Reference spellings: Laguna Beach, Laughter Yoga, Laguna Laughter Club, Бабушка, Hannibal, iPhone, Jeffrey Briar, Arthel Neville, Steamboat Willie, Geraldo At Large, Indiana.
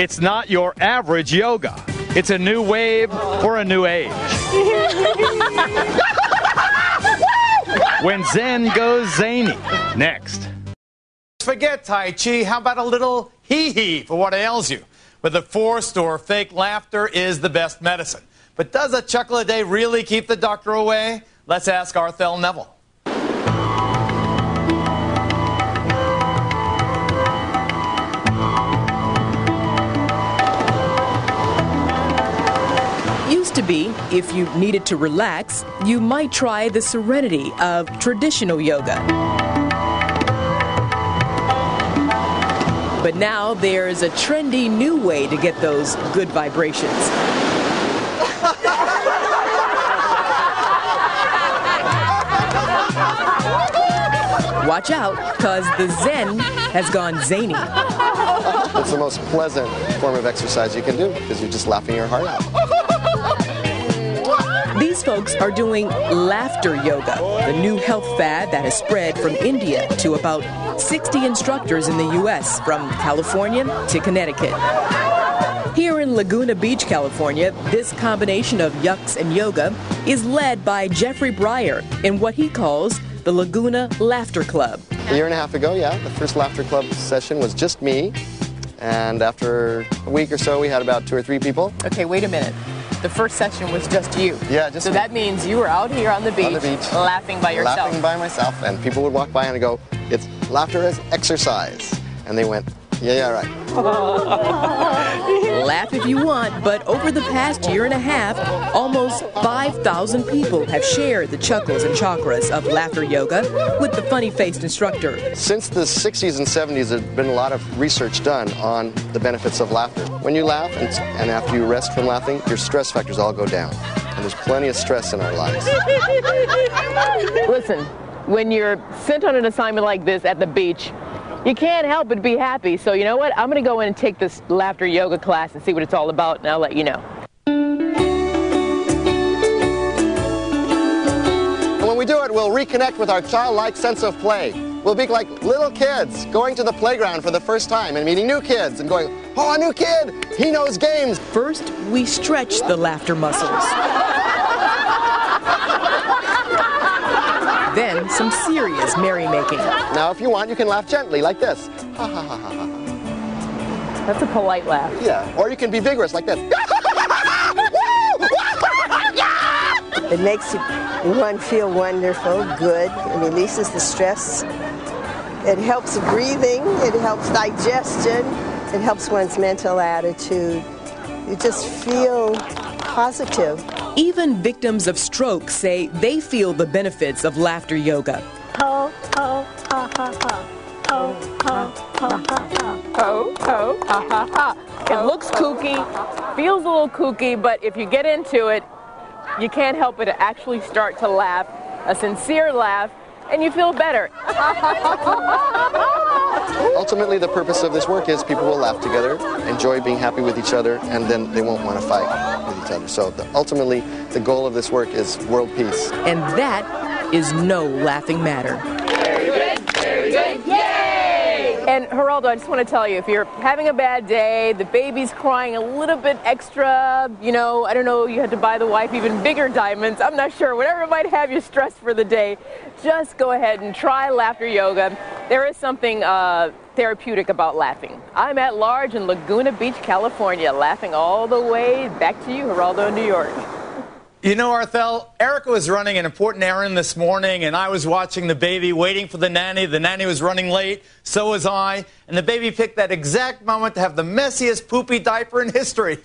It's not your average yoga. It's a new wave for a new age. When Zen goes zany. Next. Forget Tai Chi. How about a little hee-hee for what ails you? With a forced or fake laughter is the best medicine. But does a chuckle a day really keep the doctor away? Let's ask Arthel Neville. Used to be, if you needed to relax, you might try the serenity of traditional yoga. But now there's a trendy new way to get those good vibrations. Watch out, because the Zen has gone zany. It's the most pleasant form of exercise you can do, because you're just laughing your heart out. These folks are doing laughter yoga, the new health fad that has spread from India to about 60 instructors in the U.S., from California to Connecticut. Here in Laguna Beach, California, this combination of yucks and yoga is led by Jeffrey Briar in what he calls the Laguna Laughter Club. A year and a half ago, yeah, the first Laughter Club session was just me, and after a week or so, we had about 2 or 3 people. Okay, wait a minute. The first session was just you. Yeah, just me. So that means you were out here on the beach laughing by yourself. Laughing by myself, and people would walk by and go, "It's laughter as exercise," and they went, yeah, right. Laugh if you want, but over the past year and a half, almost 5,000 people have shared the chuckles and chakras of laughter yoga with the funny-faced instructor. Since the 60s and 70s, there's been a lot of research done on the benefits of laughter. When you laugh and after you rest from laughing, your stress factors all go down. And there's plenty of stress in our lives. Listen, when you're sent on an assignment like this at the beach, you can't help but be happy, so you know what? I'm going to go in and take this laughter yoga class and see what it's all about, and I'll let you know. When we do it, we'll reconnect with our childlike sense of play. We'll be like little kids going to the playground for the first time and meeting new kids and going, "Oh, a new kid! He knows games!" First, we stretch the laughter muscles. Then some serious merrymaking. Now, if you want, you can laugh gently, like this. Ha, ha, ha, ha, ha. That's a polite laugh. Yeah, or you can be vigorous, like this. It makes one feel wonderful, good. It releases the stress. It helps breathing. It helps digestion. It helps one's mental attitude. You just feel positive. Even victims of stroke say they feel the benefits of laughter yoga. Ho, ho, ha, ha, ha. Ho, ho, ha, ha, ha. Ho, ho, ha, ha, ha. It looks kooky, feels a little kooky, but if you get into it, you can't help but actually start to laugh, a sincere laugh, and you feel better. Ultimately, the purpose of this work is people will laugh together, enjoy being happy with each other, and then they won't want to fight with each other. So ultimately, the goal of this work is world peace. And that is no laughing matter. Very good, yay! And Geraldo, I just want to tell you, if you're having a bad day, the baby's crying a little bit extra, you know, I don't know, you had to buy the wife even bigger diamonds, I'm not sure, whatever might have you stressed for the day, just go ahead and try laughter yoga. There is something therapeutic about laughing. I'm at large in Laguna Beach, California, laughing all the way back to you, Geraldo, in New York. You know, Arthel, Erica was running an important errand this morning, and I was watching the baby, waiting for the nanny. The nanny was running late, so was I, and the baby picked that exact moment to have the messiest poopy diaper in history.